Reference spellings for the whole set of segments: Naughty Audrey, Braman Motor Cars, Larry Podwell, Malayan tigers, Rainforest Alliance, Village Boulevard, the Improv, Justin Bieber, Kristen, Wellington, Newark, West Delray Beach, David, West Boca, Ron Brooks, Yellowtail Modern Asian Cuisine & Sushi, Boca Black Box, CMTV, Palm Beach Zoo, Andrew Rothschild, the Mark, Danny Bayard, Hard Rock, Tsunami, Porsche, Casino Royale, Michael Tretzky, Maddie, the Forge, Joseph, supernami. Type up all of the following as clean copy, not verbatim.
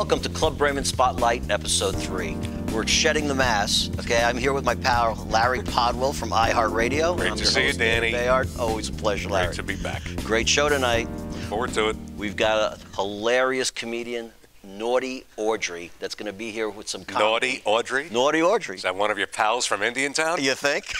Welcome to Club Braman Spotlight, Episode 3. We're shedding the mask, okay? I'm here with my pal, Larry Podwell from iHeartRadio. Great to see you, Danny. Danny Bayard. Always a pleasure, Larry. Great to be back. Great show tonight. Look forward to it. We've got a hilarious comedian, Naughty Audrey, that's going to be here with some comedy. Naughty Audrey? Naughty Audrey. Is that one of your pals from Indian Town? You think?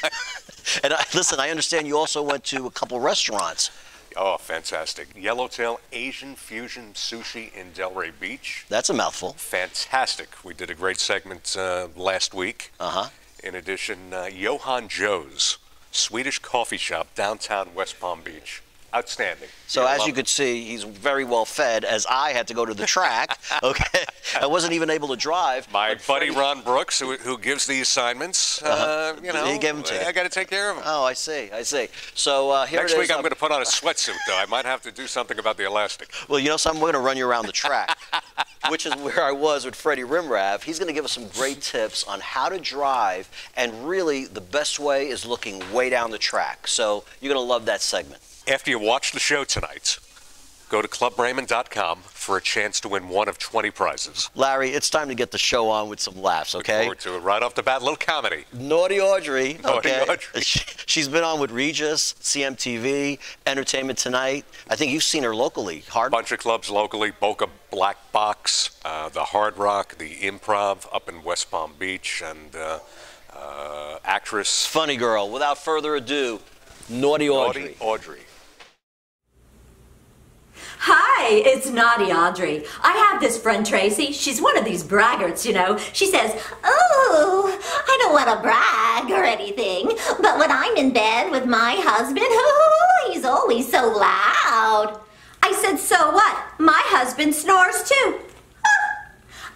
And listen, I understand you also went to a couple restaurants. Oh, fantastic. Yellowtail Asian Fusion Sushi in Delray Beach. That's a mouthful. Fantastic. We did a great segment last week. Uh-huh. In addition, Johan's Joe's Swedish Coffee Shop, downtown West Palm Beach. Outstanding. So as you could see, he's very well fed, as I had to go to the track. Okay, I wasn't even able to drive. My buddy Ron Brooks, who gives the assignments, you know, he gave them to you. I got to take care of him. Oh, I see, I see. So here next week I'm going to put on a sweatsuit, though. I might have to do something about the elastic. Well, you know, so I'm going to run you around the track, which is where I was with Freddy Rhemrev. He's going to give us some great tips on how to drive, and really the best way is looking way down the track. So you're going to love that segment. After you watch the show tonight, go to clubbrayman.com for a chance to win one of 20 prizes. Larry, it's time to get the show on with some laughs, okay? Look forward to it. Right off the bat, a little comedy. Naughty Audrey. Naughty Audrey. She's been on with Regis, CMTV, Entertainment Tonight. I think you've seen her locally. Hard bunch of clubs locally, Boca Black Box, the Hard Rock, the Improv up in West Palm Beach, and actress. Funny girl. Without further ado, Naughty Audrey. Naughty Audrey. Hi, it's Naughty Audrey. I have this friend, Tracy. She's one of these braggarts, you know. She says, "Oh, I don't want to brag or anything, but when I'm in bed with my husband, oh, he's always so loud." I said, "So what? My husband snores too."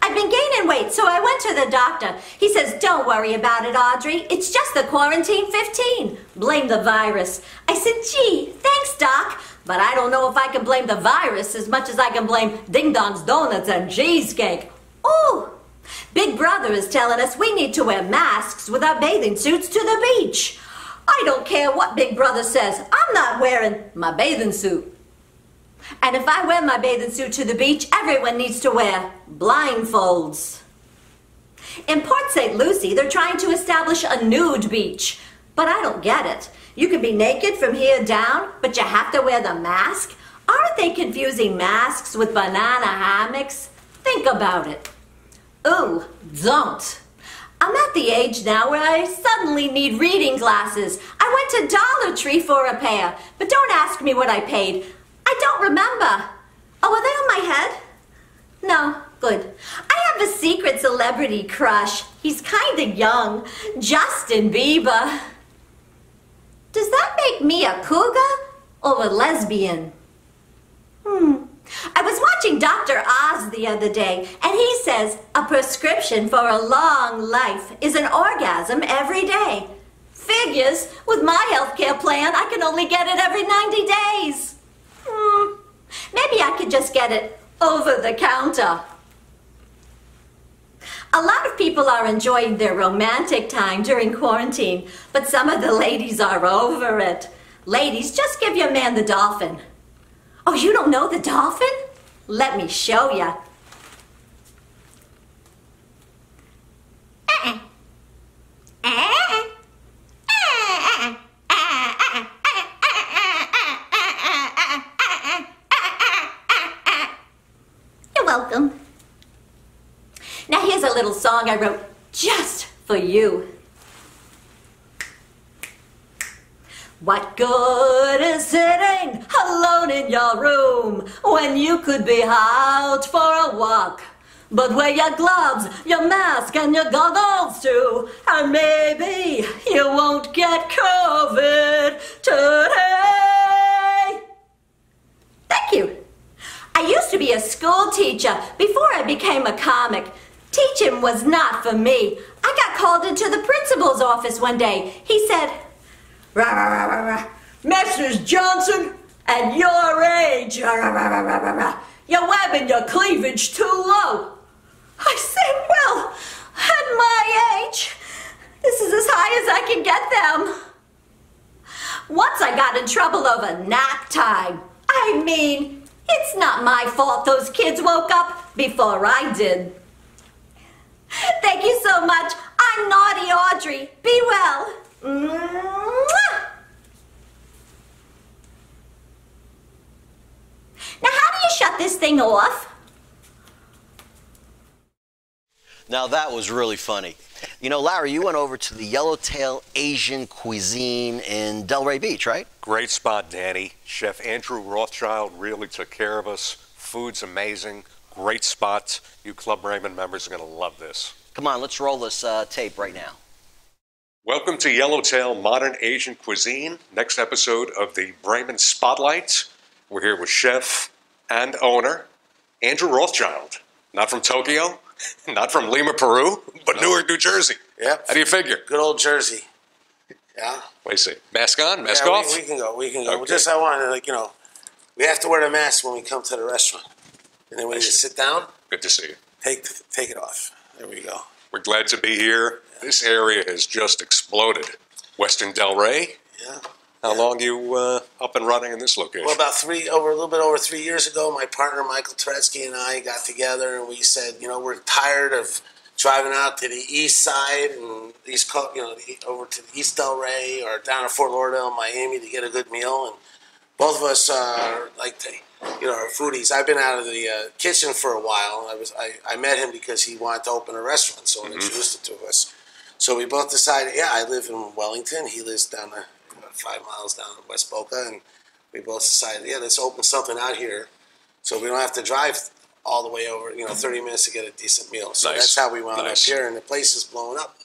I've been gaining weight, so I went to the doctor. He says, "Don't worry about it, Audrey. It's just the quarantine 15. Blame the virus." I said, "Gee, thanks, Doc. But I don't know if I can blame the virus as much as I can blame Ding Dong's Donuts and cheesecake." Ooh! Big Brother is telling us we need to wear masks with our bathing suits to the beach. I don't care what Big Brother says. I'm not wearing my bathing suit. And if I wear my bathing suit to the beach, everyone needs to wear blindfolds. In Port St. Lucie, they're trying to establish a nude beach. But I don't get it. You can be naked from here down, but you have to wear the mask? Aren't they confusing masks with banana hammocks? Think about it. Ooh, don't. I'm at the age now where I suddenly need reading glasses. I went to Dollar Tree for a pair, but don't ask me what I paid. I don't remember. Oh, are they on my head? No, good. I have a secret celebrity crush. He's kinda young. Justin Bieber. Does that make me a cougar or a lesbian? I was watching Dr. Oz the other day, and he says a prescription for a long life is an orgasm every day. Figures, with my healthcare plan, I can only get it every 90 days. Maybe I could just get it over the counter. A lot of people are enjoying their romantic time during quarantine, but some of the ladies are over it. Ladies, just give your man the dolphin. Oh, you don't know the dolphin? Let me show ya. You're welcome. Now here's a little song I wrote just for you. What good is sitting alone in your room when you could be out for a walk? But wear your gloves, your mask, and your goggles too, and maybe you won't get COVID today. Thank you. I used to be a school teacher before I became a comic. Teaching was not for me. I got called into the principal's office one day. He said, "Rah, rah, rah, rah, rah. Mrs. Johnson, at your age, rah, rah, rah, rah, rah, rah, you're webbing your cleavage too low." I said, "Well, at my age, this is as high as I can get them." Once I got in trouble over nap time. I mean, It's not my fault those kids woke up before I did. Thank you so much. I'm Naughty Audrey. Be well. Mwah! Now, how do you shut this thing off? Now, that was really funny. You know, Larry, you went over to the Yellowtail Asian Cuisine in Delray Beach, right? Great spot, Danny. Chef Andrew Rothschild really took care of us. Food's amazing. Great spot. You Club Braman members are going to love this. Come on, let's roll this tape right now. Welcome to Yellowtail Modern Asian Cuisine, next episode of the Braman Spotlight. We're here with chef and owner Andrew Rothschild. Not from Tokyo, not from Lima, Peru, but Newark, New Jersey. Yeah. How do you figure? Good old Jersey. Yeah. Wait a second. Mask on? Mask off? We can go. We can go. Okay. Just I wanted to, like, you know, we have to wear the mask when we come to the restaurant. And then we just sit down. Good to see you. Take it off. There we go. We're glad to be here. Yeah. This area has just exploded. Western Delray. Yeah. How long you up and running in this location? Well, about a little bit over three years ago, my partner Michael Tretzky and I got together, and we said, you know, we're tired of driving out to the east side and east coast, you know, over to the East Delray or down to Fort Lauderdale, Miami, to get a good meal. And both of us are like, you know, are foodies. I've been out of the kitchen for a while. I met him because he wanted to open a restaurant, so he introduced it to us. So we both decided, yeah, I live in Wellington. He lives down there. 5 miles down in West Boca, and we both decided, yeah, let's open something out here so we don't have to drive all the way over, you know, 30 minutes to get a decent meal. So that's how we wound up here, and the place is blowing up.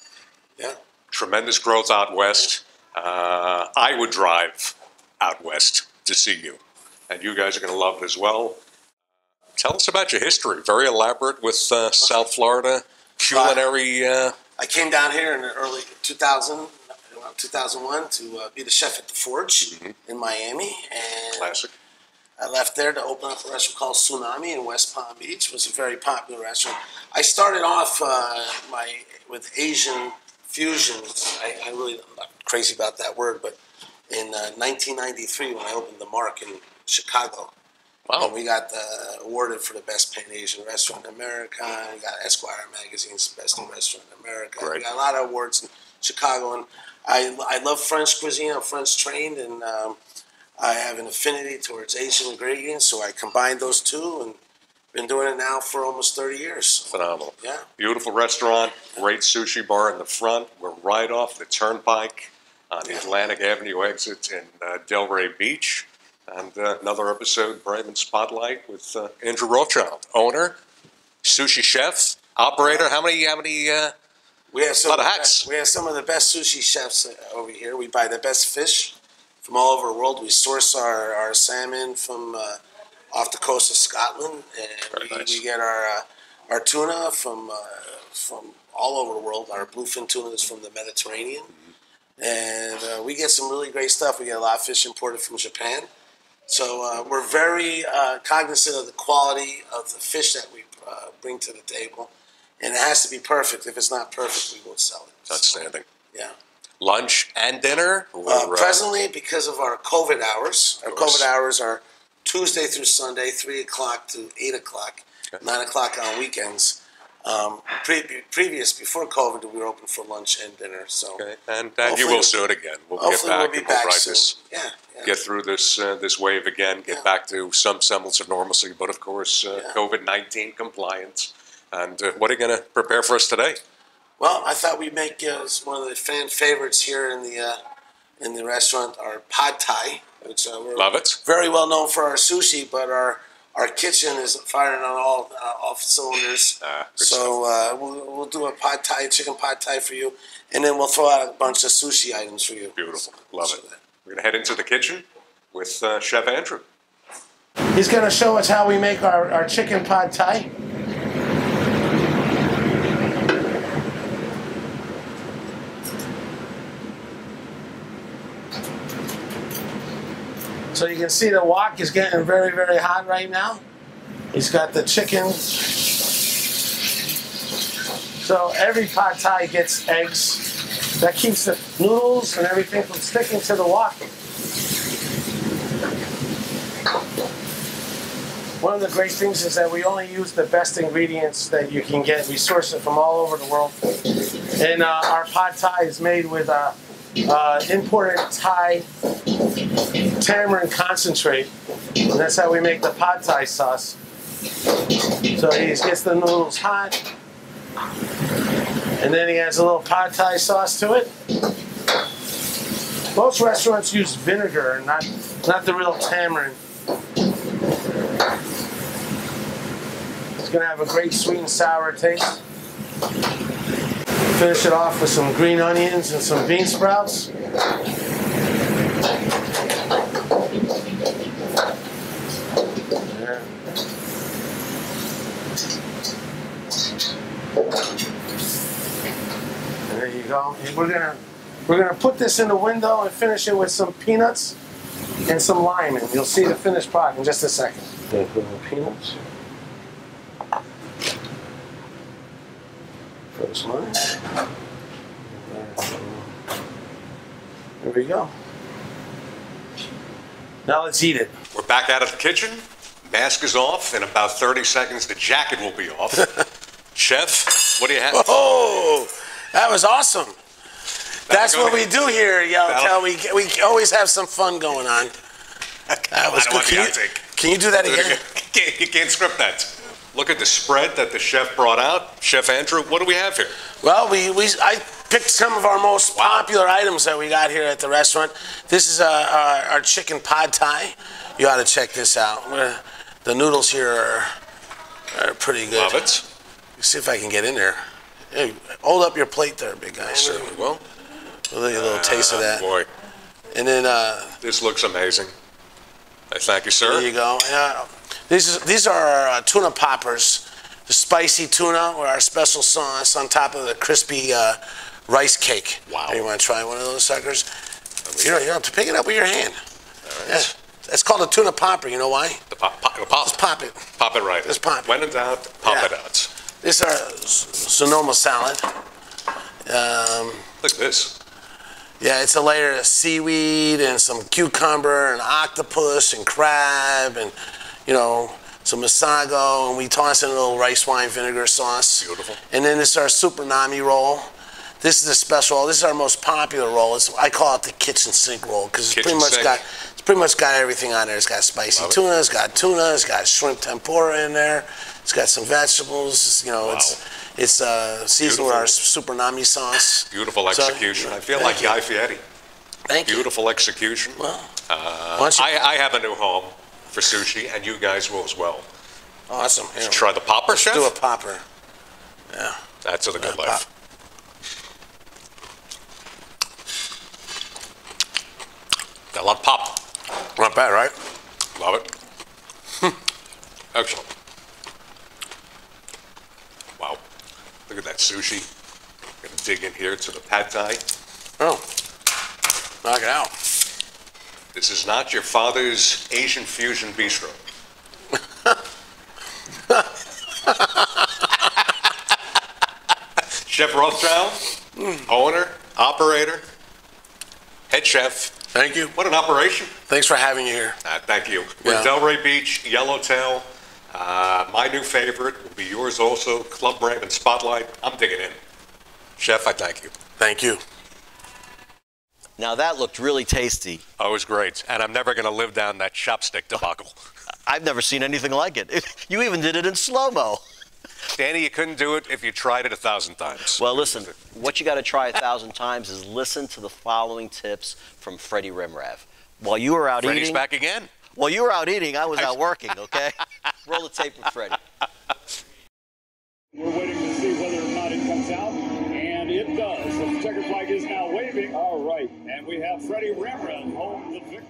Yeah. Tremendous growth out west. I would drive out west to see you, and you guys are going to love it as well. Tell us about your history. Very elaborate with South Florida culinary. I came down here in the early 2000s. 2001 to be the chef at the Forge in Miami, and classic. I left there to open up a restaurant called Tsunami in West Palm Beach. It was a very popular restaurant. I started off with Asian fusions. I really am not crazy about that word, but in 1993 when I opened the Mark in Chicago, and we got awarded for the best Pan-Asian restaurant in America. We got Esquire magazine's best restaurant in America. Great. We got a lot of awards in Chicago, and I love French cuisine. I'm French trained, and I have an affinity towards Asian ingredients, so I combined those two and been doing it now for almost 30 years. Phenomenal. Yeah. Beautiful restaurant, great sushi bar in the front. We're right off the turnpike on the Atlantic Avenue exit in Delray Beach. And another episode, Braman Spotlight with Andrew Rothschild, owner, sushi chef, operator. How many we have some of the best sushi chefs over here. We buy the best fish from all over the world. We source our salmon from off the coast of Scotland, and we get our tuna from all over the world. Our bluefin tuna is from the Mediterranean, and we get some really great stuff. We get a lot of fish imported from Japan, so we're very cognizant of the quality of the fish that we bring to the table. And it has to be perfect. If it's not perfect, we won't sell it. Outstanding. So, yeah. Lunch and dinner? Presently, because of our COVID hours. Our COVID hours are Tuesday through Sunday, 3 o'clock to 8 o'clock, 9 o'clock on weekends. Before COVID, we were open for lunch and dinner. So and you will soon again. We'll get back and we'll ride this. Yeah, yeah. Get through this wave again, get back to some semblance of normalcy, but of course, COVID-19 compliance. And what are you going to prepare for us today? Well, I thought we'd make one of the fan favorites here in the restaurant, our pad thai, which we're very well known for our sushi, but our kitchen is firing on all cylinders. So we'll do a pad thai, chicken pad thai for you, and then we'll throw out a bunch of sushi items for you. Beautiful, love it. We're going to head into the kitchen with Chef Andrew. He's going to show us how we make our chicken pad thai. So you can see the wok is getting very, very hot right now. He's got the chicken. So every pad thai gets eggs. That keeps the noodles and everything from sticking to the wok. One of the great things is that we only use the best ingredients that you can get. We source it from all over the world. And our pad thai is made with imported Thai tamarind concentrate. And that's how we make the pad thai sauce. So he gets the noodles hot. And then he adds a little pad thai sauce to it. Most restaurants use vinegar and not the real tamarind. It's going to have a great sweet and sour taste. Finish it off with some green onions and some bean sprouts. Yeah. There you go. We're gonna put this in the window and finish it with some peanuts and some lime, and you'll see the finished product in just a second. Put the peanuts. There we go. Now let's eat it. We're back out of the kitchen. Mask is off. In about 30 seconds, the jacket will be off. Chef, what do you have? Oh, that was awesome. That's what we do here, Yellowtail. We always have some fun going on. That was good. Can you do that again? You can't script that. Look at the spread that the chef brought out. Chef Andrew, what do we have here? Well, I picked some of our most popular items that we got here at the restaurant. This is our chicken pad thai. You ought to check this out. The noodles here are pretty good. Love it. Let's see if I can get in there. Hey, hold up your plate there, big guy. Certainly will. We'll give you a little taste of that. Boy. And then... this looks amazing. Thank you, sir. There you go. These are our tuna poppers, the spicy tuna with our special sauce on top of the crispy rice cake. Wow. Hey, you want to try one of those suckers? You don't have to pick it up with your hand. All right. Yeah. It's called a tuna popper. You know why? Just pop it. Pop it right. Just pop it. When in doubt, pop it out. This is our Sonoma salad. Look at this. Yeah, it's a layer of seaweed and some cucumber and octopus and crab and... you know, some masago, and we toss in a little rice wine vinegar sauce. Beautiful. And then it's our supernami roll. This is a special. This is our most popular roll. I call it the kitchen sink roll because it's pretty much got everything on there. It's got spicy tuna. It's got tuna. It's got shrimp tempura in there. It's got some vegetables. You know, it's seasoned with our supernami sauce. Beautiful execution. So, I feel like Guy Fieri. Thank you. Beautiful execution. Well, I have a new home for sushi, and you guys will as well. Awesome. Should try the popper, Chef? Do a popper. Yeah. That's a good life. Got a lot of pop. Not bad, right? Love it. Excellent. Wow. Look at that sushi. I'm going to dig in here to the pad thai. Oh. Knock it out. This is not your father's Asian fusion bistro. Chef Rothschild, owner, operator, head chef. Thank you. What an operation. Thanks for having you here. Thank you. We're in Delray Beach, Yellowtail. My new favorite will be yours also, Club Braman Spotlight. I'm digging in. Chef, I thank you. Thank you. Now that looked really tasty. Oh, it was great. And I'm never going to live down that chopstick debacle. I've never seen anything like it. You even did it in slow-mo. Danny, you couldn't do it if you tried it 1,000 times. Well, listen, what you got to try 1,000 times is listen to the following tips from Freddy Rhemrev. While you were out eating... Freddy's back again. While you were out eating, I was out working, okay? Roll the tape with Freddy. We're waiting to see whether or not it comes out, and it does. The checker flag is now waving. All right, and we have Freddy Rhemrev home the victor.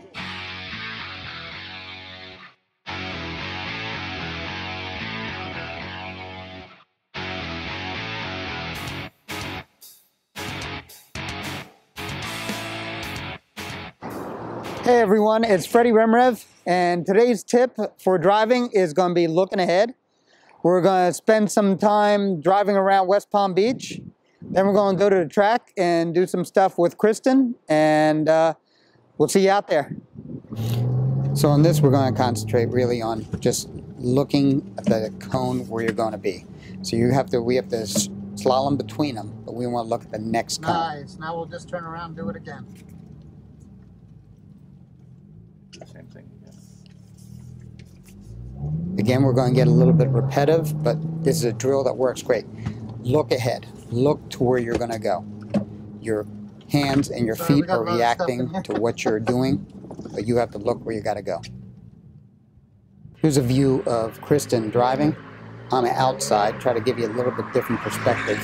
Hey everyone, it's Freddy Rhemrev, and today's tip for driving is going to be looking ahead. We're going to spend some time driving around West Palm Beach. Then we're going to go to the track and do some stuff with Kristen. And we'll see you out there. So on this, we're going to concentrate really on just looking at the cone where you're going to be. So you have to, we have to slalom between them, but we want to look at the next cone. Nice. Now we'll just turn around and do it again. Same thing. Again, we're going to get a little bit repetitive, but this is a drill that works great. Look ahead. Look to where you're going to go. Your hands and your feet are reacting to what you're doing, but you have to look where you got to go. Here's a view of Kristen driving. On the outside, try to give you a little bit different perspective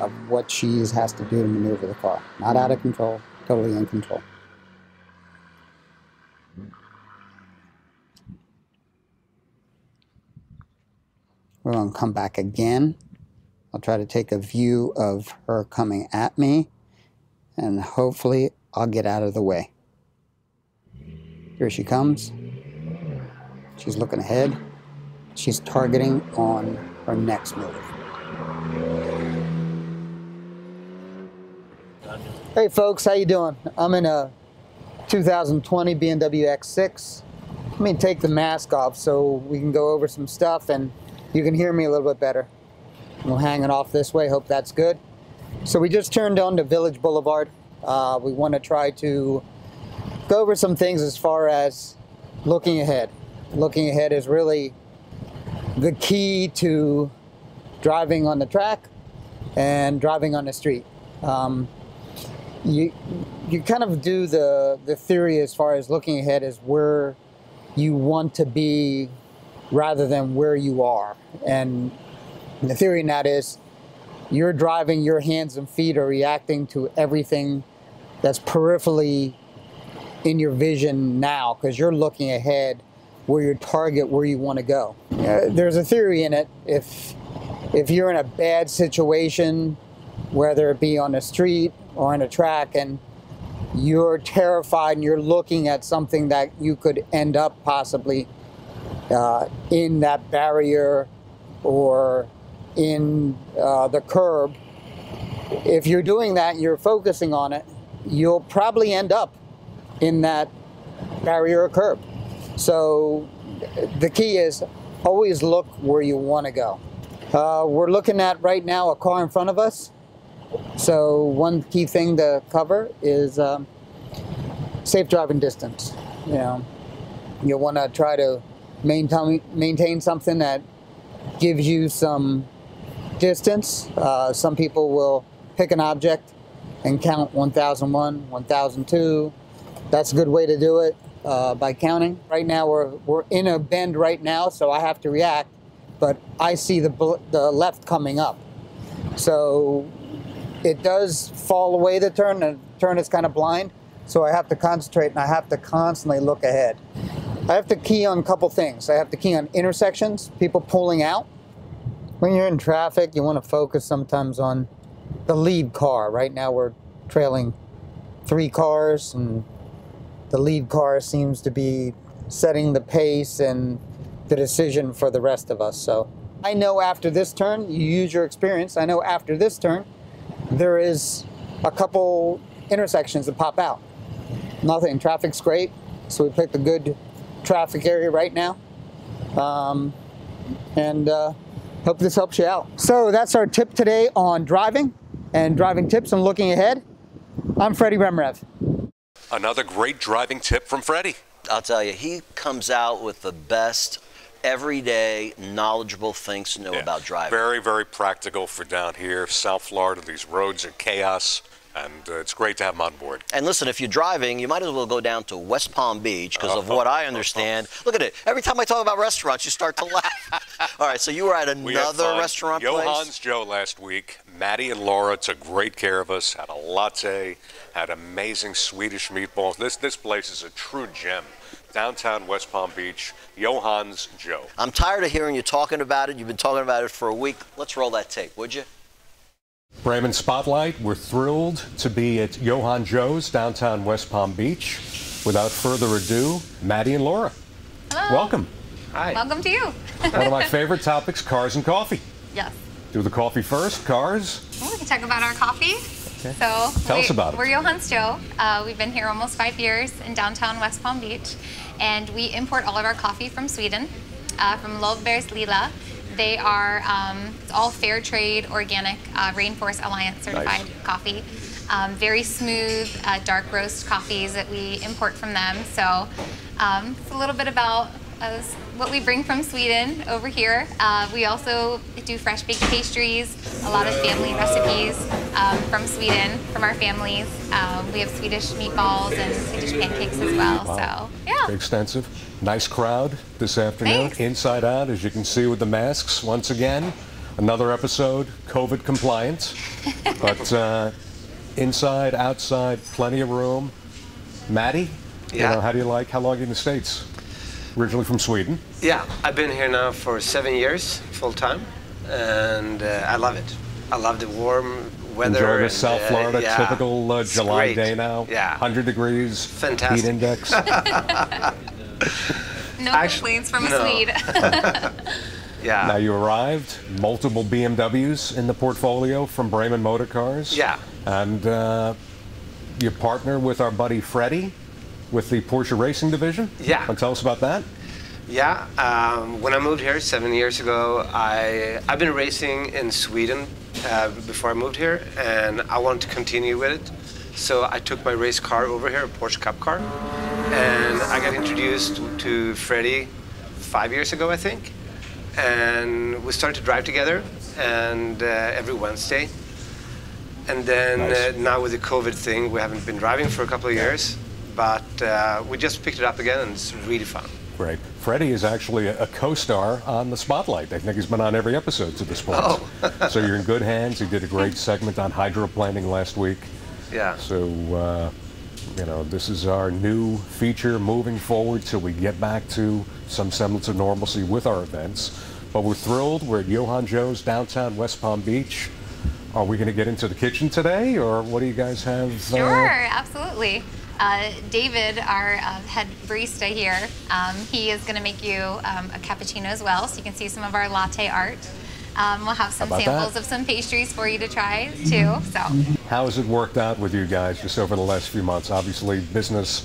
of what she has to do to maneuver the car. Not out of control, totally in control. We're going to come back again. I'll try to take a view of her coming at me, and hopefully I'll get out of the way. Here she comes. She's looking ahead. She's targeting on her next move. Hey folks, how you doing? I'm in a 2020 BMW X6. Let me take the mask off so we can go over some stuff and you can hear me a little bit better. We'll hang it off this way, hope that's good. So we just turned on to Village Boulevard. We want to try to go over some things as far as looking ahead. Looking ahead is really the key to driving on the track and driving on the street. You kind of do the theory as far as looking ahead is where you want to be rather than where you are. And the theory in that is you're driving, your hands and feet are reacting to everything that's peripherally in your vision now, because you're looking ahead where your target, where you want to go. There's a theory in it, if you're in a bad situation, whether it be on a street or on a track, and you're terrified and you're looking at something that you could end up possibly in that barrier or in the curb, if you're doing that and you're focusing on it, you'll probably end up in that barrier or curb. So the key is always look where you want to go. We're looking at right now a car in front of us. So one key thing to cover is safe driving distance. You know, you want to try to maintain something that gives you some distance. Some people will pick an object and count 1,001, 1,002. That's a good way to do it, by counting. Right now we're in a bend right now, so I have to react, but I see the left coming up. So it does fall away the turn, and the turn is kind of blind, so I have to concentrate and I have to constantly look ahead. I have to key on a couple things. I have to key on intersections, people pulling out. When you're in traffic, you want to focus sometimes on the lead car. Right now we're trailing 3 cars, and the lead car seems to be setting the pace and the decision for the rest of us. So I know after this turn, you use your experience, I know after this turn, there is a couple intersections that pop out. Nothing, traffic's great, so we picked a good traffic area right now, hope this helps you out. So that's our tip today on driving and driving tips and looking ahead. I'm Freddy Rhemrev. Another great driving tip from Freddy. I'll tell you, he comes out with the best everyday knowledgeable things to know about driving. Very, very practical for down here, South Florida. These roads are chaos. And it's great to have him on board. And listen, if you're driving, you might as well go down to West Palm Beach because of what I understand. Look at it. Every time I talk about restaurants, you start to laugh. All right, so you were at another restaurant place? Johan's Joe last week. Maddie and Laura took great care of us, had a latte, had amazing Swedish meatballs. This place is a true gem. Downtown West Palm Beach, Johan's Joe. I'm tired of hearing you talking about it. You've been talking about it for a week. Let's roll that tape, would you? Braman Spotlight, we're thrilled to be at Johan's Joe's downtown West Palm Beach. Without further ado, Maddie and Laura. Hello. Welcome. Hi. Welcome to you. One of my favorite topics, cars and coffee. Yes. Do the coffee first, cars. Well, we can talk about our coffee. Okay. So Tell us about it. We're Johan's Joe. We've been here almost 5 years in downtown West Palm Beach, and we import all of our coffee from Sweden. from Love Bears Lila. They are it's all fair trade, organic, Rainforest Alliance certified coffee. Very smooth, dark roast coffees that we import from them. So it's a little bit about what we bring from Sweden over here. We also do fresh baked pastries, a lot of family recipes from Sweden, from our families. We have Swedish meatballs and Swedish pancakes as well. Wow. So, yeah. Extensive. Nice crowd this afternoon. Thanks. Inside out, as you can see with the masks once again. Another episode, COVID compliance. But inside, outside, plenty of room. Maddie, yeah. You know, how do you like? How long are you in the States? Originally from Sweden. Yeah, I've been here now for 7 years, full time, and I love it. I love the warm weather. Enjoy the South Florida, yeah, typical July day now. Yeah. 100 degrees, fantastic heat index. No complaints from a Swede. Yeah. Now you arrived, multiple BMWs in the portfolio from Braman Motor Cars. Yeah. And you partner with our buddy Freddy with the Porsche racing division. Yeah. Tell us about that. Yeah, when I moved here 7 years ago, I've been racing in Sweden before I moved here, and I wanted to continue with it. So I took my race car over here, a Porsche Cup car, and I got introduced to Freddy 5 years ago, I think. And we started to drive together, and every Wednesday. And then now with the COVID thing, we haven't been driving for a couple of years. But we just picked it up again, and it's really fun. Right. Freddy is actually a co-star on the Spotlight. I think he's been on every episode to this point. Oh. So you're in good hands. He did a great segment on hydroplaning last week. Yeah. So, you know, this is our new feature moving forward till we get back to some semblance of normalcy with our events. But we're thrilled. We're at Johan's Joe's downtown West Palm Beach. Are we going to get into the kitchen today, or what do you guys have? Sure, absolutely. David, our head barista here, he is going to make you a cappuccino as well, so you can see some of our latte art. We'll have some samples of some pastries for you to try, too. So, how has it worked out with you guys just over the last few months? Obviously, business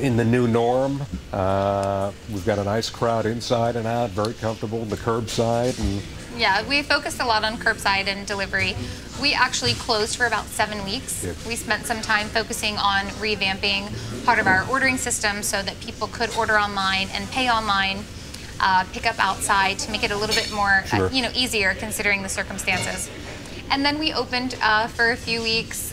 in the new norm. We've got a nice crowd inside and out, very comfortable, the curbside. And yeah, we focused a lot on curbside and delivery. We actually closed for about 7 weeks. Yep. We spent some time focusing on revamping part of our ordering system so that people could order online and pay online, pick up outside to make it a little bit more, you know, easier considering the circumstances. And then we opened for a few weeks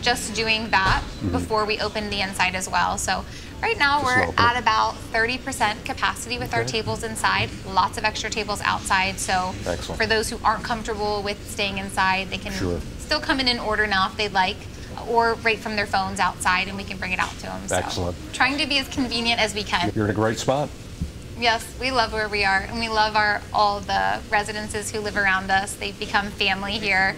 just doing that before we opened the inside as well. So right now we're at about 30% capacity with our tables inside, lots of extra tables outside. So for those who aren't comfortable with staying inside, they can still come in and order now if they'd like, or right from their phones outside, and we can bring it out to them. Excellent. So, trying to be as convenient as we can. You're in a great spot. Yes, we love where we are, and we love our all the residences who live around us. They've become family here.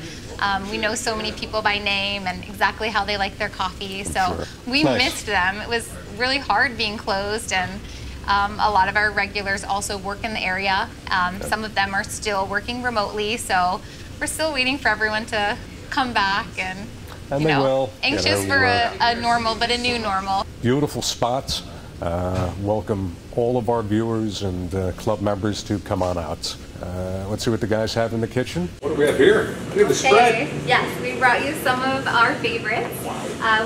We know so many people by name and exactly how they like their coffee, so we missed them. It was really hard being closed, and a lot of our regulars also work in the area. Some of them are still working remotely, so we're still waiting for everyone to come back, and you know, anxious for a normal, but a new normal. Beautiful spots. Welcome all of our viewers and club members to come on out. Let's see what the guys have in the kitchen. What do we have here? We have a spread. Yes, we brought you some of our favorites.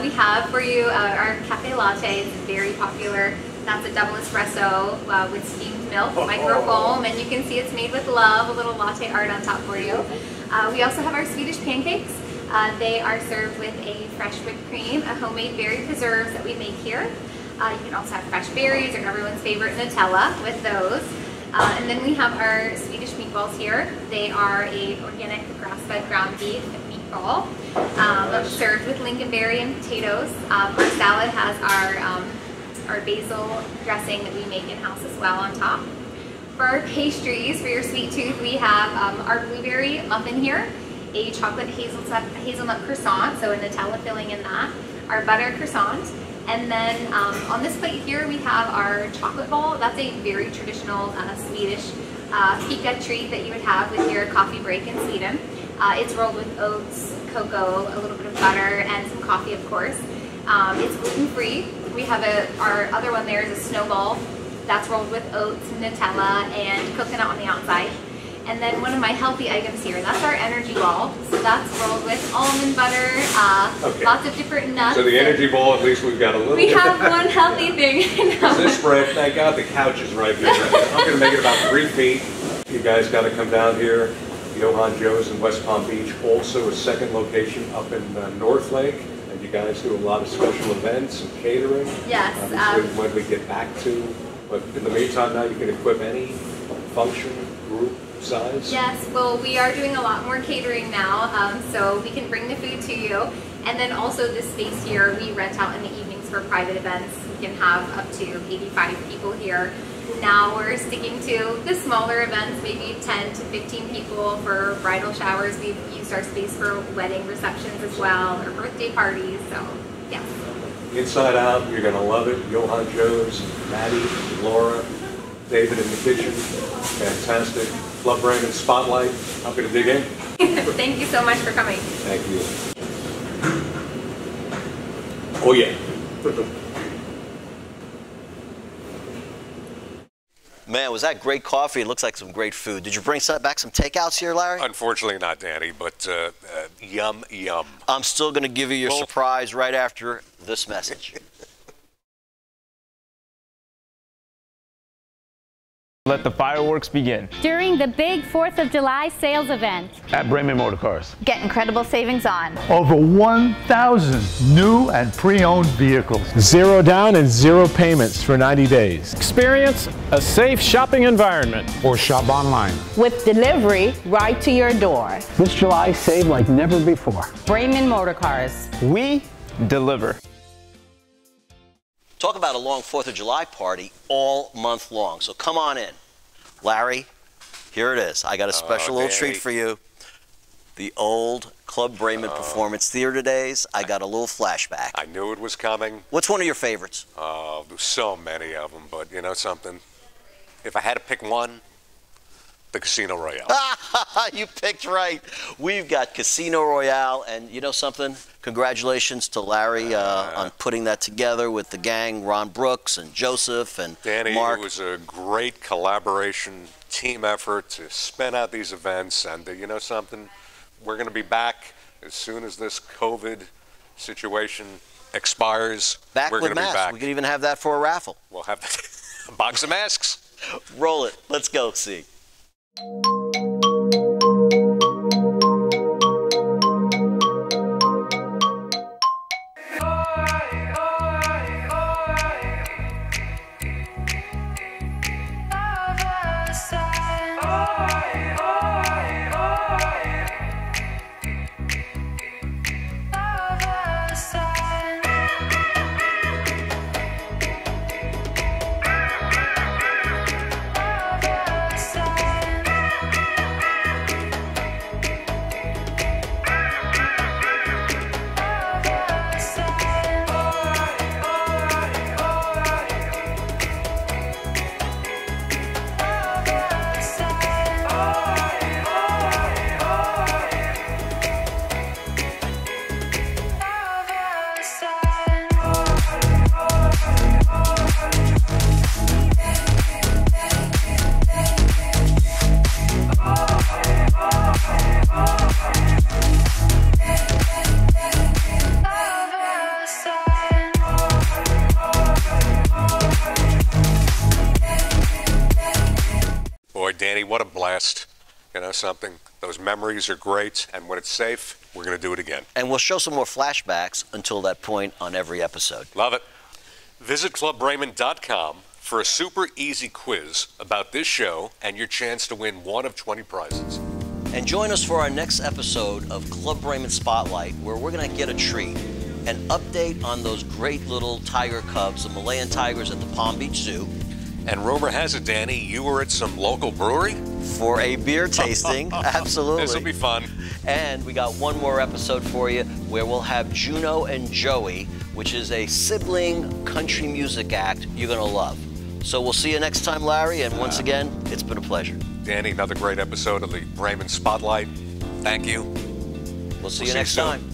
We have for you our cafe latte. It's very popular. That's a double espresso with steamed milk, microfoam, and you can see it's made with love, a little latte art on top for you. We also have our Swedish pancakes. They are served with a fresh whipped cream, a homemade berry preserves that we make here. You can also have fresh berries or everyone's favorite Nutella with those. And then we have our Swedish meatballs here. They are an organic grass-fed ground beef meatball served with lingonberry and potatoes. Our salad has our basil dressing that we make in-house as well on top. For our pastries, for your sweet tooth, we have our blueberry muffin here, a chocolate hazelnut croissant, so a Nutella filling in that, our butter croissant. And then on this plate here, we have our chocolate ball. That's a very traditional Swedish fika treat that you would have with your coffee break in Sweden. It's rolled with oats, cocoa, a little bit of butter, and some coffee, of course. It's gluten-free. We have our other one there is a snowball That's rolled with oats, Nutella, and coconut on the outside. And then one of my healthy items here, that's our energy ball. So that's rolled with almond butter, lots of different nuts. So the energy ball, at least we've got a little bit. We have one healthy thing. No. This spread, thank God the couch is right here. I'm going to make it about 3 feet. You guys got to come down here. Johan's Joe's in West Palm Beach, also a second location up in North Lake. And you guys do a lot of special events and catering. Yes. When we get back to, but in the meantime now you can equip any function, group, size? Yes, well, we are doing a lot more catering now, so we can bring the food to you. And then also this space here, we rent out in the evenings for private events. We can have up to 85 people here. Now we're sticking to the smaller events, maybe 10 to 15 people for bridal showers. We've used our space for wedding receptions as well, or birthday parties, so yeah. Inside out, you're going to love it. Johan's Joe's, Maddie, Laura, David in the kitchen, fantastic. Club Braman Spotlight. I'm going to dig in. Thank you so much for coming. Thank you. Oh yeah. Man, was that great coffee? It looks like some great food. Did you bring back some takeouts here, Larry? Unfortunately not, Danny, but yum, yum. I'm still going to give you your surprise right after this message. Let the fireworks begin. During the big 4th of July sales event at Braman Motor Cars. Get incredible savings on over 1,000 new and pre-owned vehicles. 0 down and 0 payments for 90 days. Experience a safe shopping environment. Or shop online. With delivery right to your door. This July, save like never before. Braman Motor Cars. We deliver. Talk about a long 4th of July party all month long. So come on in. Larry, here it is. I got a special little treat for you. The old Club Braman Performance Theater days. I got a little flashback. I knew it was coming. What's one of your favorites? So many of them, but you know something? If I had to pick one, the Casino Royale. You picked right. We've got Casino Royale, and you know something? Congratulations to Larry on putting that together with the gang, Ron Brooks and Joseph and Danny, Mark. It was a great collaboration, team effort to spin out these events, and you know something? We're going to be back as soon as this COVID situation expires. Back with masks. We could even have that for a raffle. We'll have a box of masks. Roll it. Let's go see. Something. Those memories are great, and when it's safe, we're going to do it again. And we'll show some more flashbacks until that point on every episode. Love it. Visit clubbrayman.com for a super easy quiz about this show and your chance to win one of 20 prizes. And join us for our next episode of Club Braman Spotlight, where we're going to get a treat, an update on those great little tiger cubs, the Malayan tigers at the Palm Beach Zoo. And rumor has it, Danny, you were at some local brewery? For a beer tasting, absolutely. This will be fun. And we got one more episode for you where we'll have Juno and Joey, which is a sibling country music act you're going to love. So we'll see you next time, Larry. And once again, it's been a pleasure. Danny, another great episode of the Braman Spotlight. Thank you. We'll see you next time.